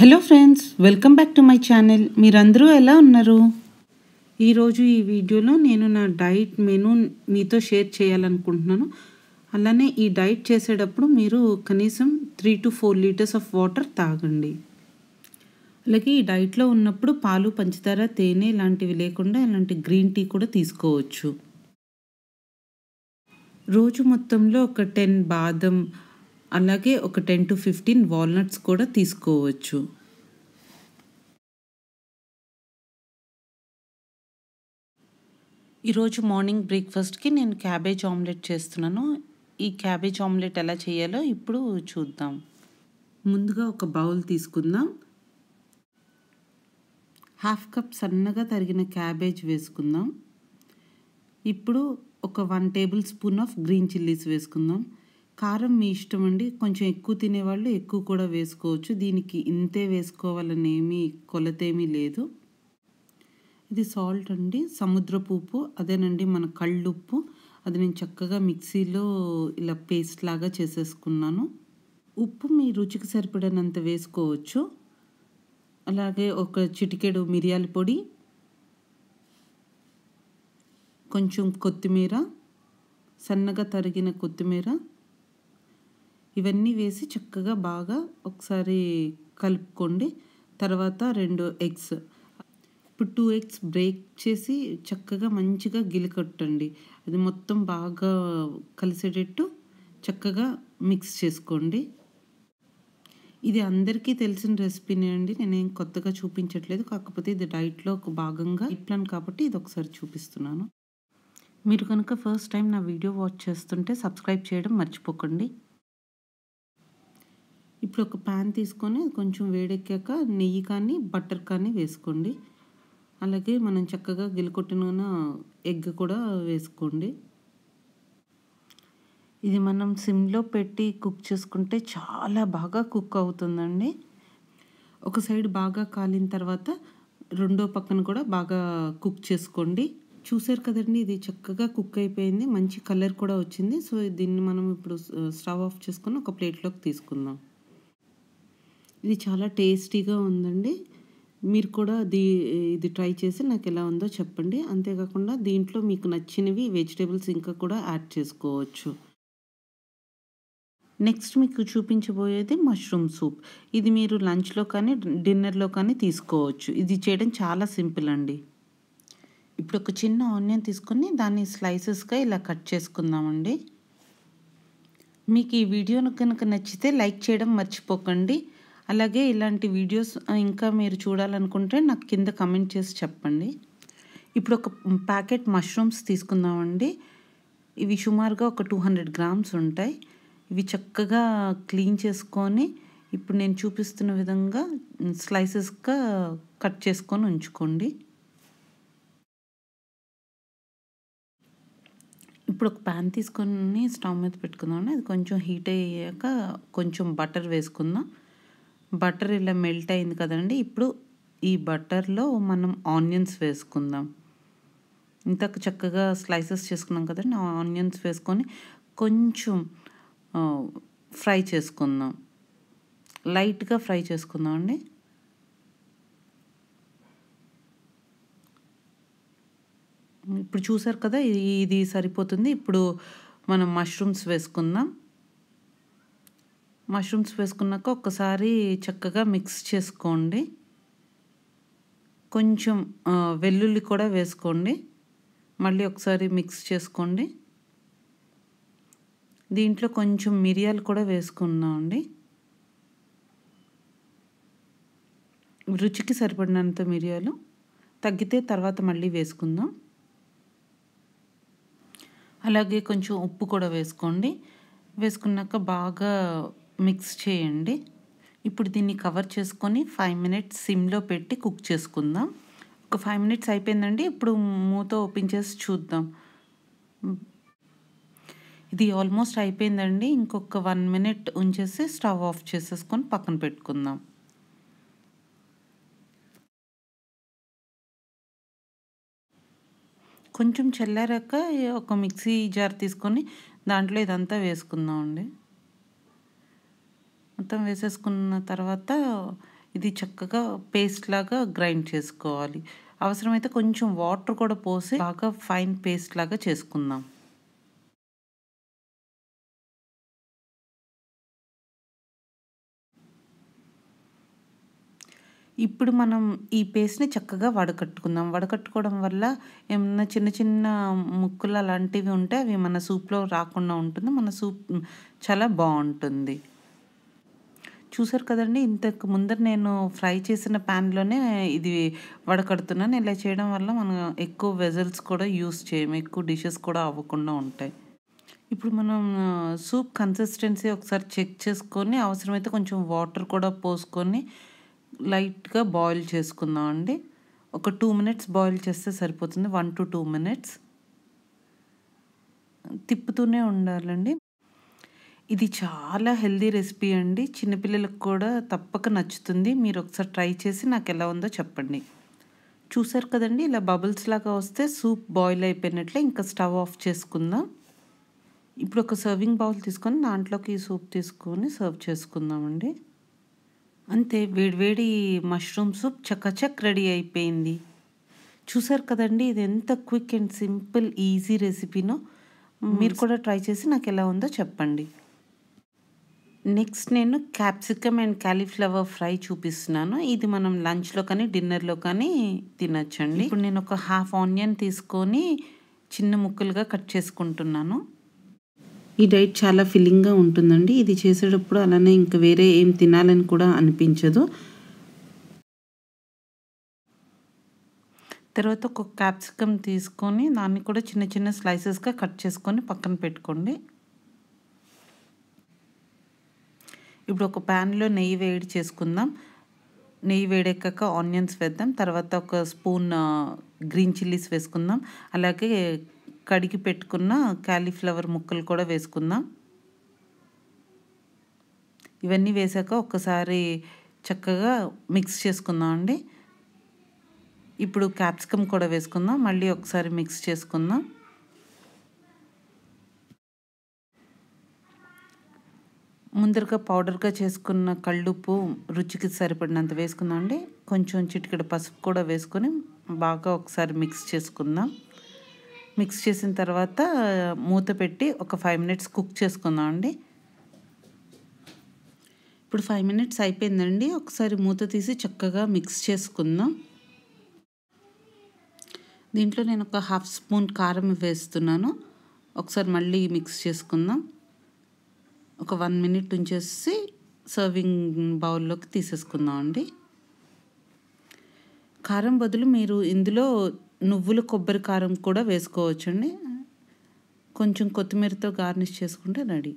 Hello friends, welcome back to my channel. మీరందరూ ఎలా ఉన్నారు? ఈరోజు ఈ వీడియోలో నేను నా డైట్ మెనూ మీతో షేర్ చేయాలనుకుంటున్నాను. అలానే ఈ డైట్ చేసేటప్పుడు మీరు కనీసం 3 to 4 liters ఆఫ్ వాటర్ తాగండి. అలాగే ఈ డైట్లో ఉన్నప్పుడు పాలు, పంచదార, తేనె ఇలాంటివి లేకుండా ఇలాంటి గ్రీన్ టీ కూడా తీసుకోవచ్చు. రోజు మొత్తంలో ఒక 10 బాదం, అలాగే ఒక 10 to 15 వాల్నట్స్ కూడా తీసుకోవచ్చు. ఈరోజు మార్నింగ్ బ్రేక్ఫాస్ట్కి నేను క్యాబేజ్ ఆమ్లెట్ చేస్తున్నాను. ఈ క్యాబేజ్ ఆమ్లెట్ ఎలా చేయాలో ఇప్పుడు చూద్దాం. ముందుగా ఒక బౌల్ తీసుకుందాం. ½ కప్ సన్నగా తరిగిన క్యాబేజ్ వేసుకుందాం. ఇప్పుడు ఒక 1 tablespoon ఆఫ్ గ్రీన్ చిల్లీస్ వేసుకుందాం. కారం మీ ఇష్టం అండి, కొంచెం ఎక్కువ తినేవాళ్ళు ఎక్కువ కూడా వేసుకోవచ్చు. దీనికి ఇంతే వేసుకోవాలనేమి కొలతేమీ లేదు. ఇది సాల్ట్ అండి, సముద్రపు ఉప్పు, అదేనండి మన కళ్ళుప్పు. అది నేను చక్కగా మిక్సీలో ఇలా పేస్ట్ లాగా చేసేసుకున్నాను. ఉప్పు మీ రుచికి సరిపడినంత వేసుకోవచ్చు. అలాగే ఒక చిటికెడు మిరియాల పొడి, కొంచెం కొత్తిమీర, సన్నగా తరిగిన కొత్తిమీర, ఇవన్నీ వేసి చక్కగా బాగా ఒకసారి కలుపుకోండి. తర్వాత 2 eggs, ఇప్పుడు 2 eggs బ్రేక్ చేసి చక్కగా మంచిగా గిలికట్టండి. అది మొత్తం బాగా కలిసేటట్టు చక్కగా మిక్స్ చేసుకోండి. ఇది అందరికీ తెలిసిన రెసిపీనే అండి, నేనేం కొత్తగా చూపించట్లేదు. కాకపోతే ఇది డైట్లో ఒక భాగంగా ఇట్లాను కాబట్టి ఇది ఒకసారి చూపిస్తున్నాను. మీరు కనుక ఫస్ట్ టైం నా వీడియో వాచ్ చేస్తుంటే సబ్స్క్రైబ్ చేయడం మర్చిపోకండి. ఇప్పుడు ఒక ప్యాన్ తీసుకొని కొంచెం వేడెక్కాక నెయ్యి కానీ బటర్ కానీ వేసుకోండి. అలాగే మనం చక్కగా గిలకొట్టిన ఎగ్ కూడా వేసుకోండి. ఇది మనం సిమ్లో పెట్టి కుక్ చేసుకుంటే చాలా బాగా కుక్ అవుతుందండి. ఒక సైడ్ బాగా కాలిన తర్వాత రెండో పక్కన కూడా బాగా కుక్ చేసుకోండి. చూసారు కదండి, ఇది చక్కగా కుక్ అయిపోయింది, మంచి కలర్ కూడా వచ్చింది. సో దీన్ని మనం ఇప్పుడు స్టవ్ ఆఫ్ చేసుకొని ఒక ప్లేట్లోకి తీసుకుందాం. ఇది చాలా టేస్టీగా ఉందండి. మీరు కూడా ఇది ట్రై చేసి నాకు ఎలా ఉందో చెప్పండి. అంతేకాకుండా దీంట్లో మీకు నచ్చినవి వెజిటేబుల్స్ ఇంకా కూడా యాడ్ చేసుకోవచ్చు. నెక్స్ట్ మీకు చూపించబోయేది మష్రూమ్ సూప్. ఇది మీరు లంచ్లో కానీ డిన్నర్లో కానీ తీసుకోవచ్చు. ఇది చేయడం చాలా సింపుల్ అండి. ఇప్పుడు ఒక చిన్న ఆనియన్ తీసుకొని దాన్ని స్లైసెస్గా ఇలా కట్ చేసుకుందామండి. మీకు ఈ వీడియో కనుక నచ్చితే లైక్ చేయడం మర్చిపోకండి. అలాగే ఇలాంటి వీడియోస్ ఇంకా మీరు చూడాలనుకుంటే నాకు కింద కమెంట్ చేసి చెప్పండి. ఇప్పుడు ఒక ప్యాకెట్ మష్రూమ్స్ తీసుకుందామండి. ఇవి సుమారుగా ఒక 200 grams ఉంటాయి. ఇవి చక్కగా క్లీన్ చేసుకొని ఇప్పుడు నేను చూపిస్తున్న విధంగా స్లైసెస్గా కట్ చేసుకొని ఉంచుకోండి. ఇప్పుడు ఒక ప్యాన్ తీసుకొని స్టవ్ మీద పెట్టుకుందామండి. అది కొంచెం హీట్ అయ్యాక కొంచెం బటర్ వేసుకుందాం. బటర్ ఇలా మెల్ట్ అయింది కదండి. ఇప్పుడు ఈ బటర్లో మనం ఆనియన్స్ వేసుకుందాం. ఇంతకు చక్కగా స్లైసెస్ చేసుకున్నాం కదండి, ఆనియన్స్ వేసుకొని కొంచెం ఫ్రై చేసుకుందాం. లైట్గా ఫ్రై చేసుకుందాం అండి. ఇప్పుడు చూసారు కదా, ఇది సరిపోతుంది. ఇప్పుడు మనం మష్రూమ్స్ వేసుకుందాం. మష్రూమ్స్ వేసుకున్నాక ఒక్కసారి చక్కగా మిక్స్ చేసుకోండి. కొంచెం వెల్లుల్లి కూడా వేసుకోండి. మళ్ళీ ఒకసారి మిక్స్ చేసుకోండి. దీంట్లో కొంచెం మిరియాలు కూడా వేసుకున్నామండి. రుచికి సరిపడినంత మిరియాలు, తగ్గితే తర్వాత మళ్ళీ వేసుకుందాం. అలాగే కొంచెం ఉప్పు కూడా వేసుకోండి. వేసుకున్నాక బాగా మిక్స్ చేయండి. ఇప్పుడు దీన్ని కవర్ చేసుకొని 5 minutes సిమ్లో పెట్టి కుక్ చేసుకుందాం. ఒక 5 minutes అయిపోయిందండి. ఇప్పుడు మూత ఓపెన్ చేసి చూద్దాం. ఇది ఆల్మోస్ట్ అయిపోయిందండి. ఇంకొక 1 minute ఉంచేసి స్టవ్ ఆఫ్ చేసేసుకొని పక్కన పెట్టుకుందాం. కొంచెం చల్లారాక ఒక మిక్సీ జార్ తీసుకొని దాంట్లో ఇదంతా వేసుకుందామండి. మొత్తం వేసేసుకున్న తర్వాత ఇది చక్కగా పేస్ట్ లాగా గ్రైండ్ చేసుకోవాలి. అవసరమైతే కొంచెం వాటర్ కూడా పోసి బాగా ఫైన్ పేస్ట్ లాగా చేసుకుందాం. ఇప్పుడు మనం ఈ పేస్ట్ని చక్కగా వడకట్టుకుందాం. వడకట్టుకోవడం వల్ల ఏమన్నా చిన్న చిన్న ముక్కలు అలాంటివి ఉంటే అవి మన సూప్లో రాకుండా ఉంటుంది. మన సూప్ చాలా బాగుంటుంది. చూసారు కదండి, ఇంతకు ముందర నేను ఫ్రై చేసిన ప్యాన్లోనే ఇది వడకడుతున్నాను. ఇలా చేయడం వల్ల మనం ఎక్కువ వెజల్స్ కూడా యూస్ చేయము, ఎక్కువ డిషెస్ కూడా అవ్వకుండా ఉంటాయి. ఇప్పుడు మనం సూప్ కన్సిస్టెన్సీ ఒకసారి చెక్ చేసుకొని అవసరమైతే కొంచెం వాటర్ కూడా పోసుకొని లైట్గా బాయిల్ చేసుకుందాం అండి. ఒక 2 minutes బాయిల్ చేస్తే సరిపోతుంది, 1 to 2 minutes తిప్పుతూనే ఉండాలండి. ఇది చాలా హెల్దీ రెసిపీ అండి, చిన్నపిల్లలకు కూడా తప్పక నచ్చుతుంది. మీరు ఒకసారి ట్రై చేసి నాకు ఎలా ఉందో చెప్పండి. చూసారు కదండి, ఇలా బబుల్స్ లాగా వస్తే సూప్ బాయిల్ అయిపోయినట్లే. ఇంకా స్టవ్ ఆఫ్ చేసుకుందాం. ఇప్పుడు ఒక సర్వింగ్ బౌల్ తీసుకొని దాంట్లోకి ఈ సూప్ తీసుకొని సర్వ్ చేసుకుందామండి. అంతే, వేడివేడి మష్రూమ్ సూప్ చకచక్ రెడీ అయిపోయింది. చూసారు కదండి, ఇది ఎంత క్విక్ అండ్ సింపుల్ ఈజీ రెసిపీనో. మీరు కూడా ట్రై చేసి నాకు ఎలా ఉందో చెప్పండి. నెక్స్ట్ నేను క్యాప్సికమ్ అండ్ కాలీఫ్లవర్ ఫ్రై చూపిస్తున్నాను. ఇది మనం లంచ్లో కానీ డిన్నర్లో కానీ తినచ్చండి. ఇప్పుడు నేను ఒక ½ ఆనియన్ తీసుకొని చిన్న ముక్కలుగా కట్ చేసుకుంటున్నాను. ఈ డైట్ చాలా ఫిల్లింగ్గా ఉంటుందండి. ఇది చేసేటప్పుడు అలానే ఇంకా వేరే ఏం తినాలని కూడా అనిపించదు. తర్వాత ఒక క్యాప్సికమ్ తీసుకొని దాన్ని కూడా చిన్న చిన్న స్లైసెస్గా కట్ చేసుకొని పక్కన పెట్టుకోండి. ఇప్పుడు ఒక ప్యాన్లో నెయ్యి వేడి చేసుకుందాం. నెయ్యి వేడెక్కాక ఆనియన్స్ వేద్దాం. తర్వాత ఒక స్పూన్ గ్రీన్ చిల్లీస్ వేసుకుందాం. అలాగే కడిగి పెట్టుకున్న కాలీఫ్లవర్ ముక్కలు కూడా వేసుకుందాం. ఇవన్నీ వేసాక ఒక్కసారి చక్కగా మిక్స్ చేసుకుందాం అండి. ఇప్పుడు క్యాప్సికమ్ కూడా వేసుకుందాం, మళ్ళీ ఒకసారి మిక్స్ చేసుకుందాం. ముందరగా పౌడర్గా చేసుకున్న కళ్ళుప్పు రుచికి సరిపడినంత వేసుకుందాం అండి. కొంచెం చిటికెడు పసుపు కూడా వేసుకొని బాగా ఒకసారి మిక్స్ చేసుకుందాం. మిక్స్ చేసిన తర్వాత మూత పెట్టి ఒక 5 minutes కుక్ చేసుకుందాం అండి. ఇప్పుడు 5 minutes అయిపోయిందండి. ఒకసారి మూత తీసి చక్కగా మిక్స్ చేసుకుందాం. దీంట్లో నేను ఒక ½ స్పూన్ కారం వేస్తున్నాను. ఒకసారి మళ్ళీ మిక్స్ చేసుకుందాం. ఒక 1 minute ఉంచేసి సర్వింగ్ బౌల్లోకి తీసేసుకుందాం అండి. కారం బదులు మీరు ఇందులో నువ్వుల కొబ్బరి కారం కూడా వేసుకోవచ్చండి. కొంచెం కొత్తిమీరతో గార్నిష్ చేసుకుంటే రెడీ.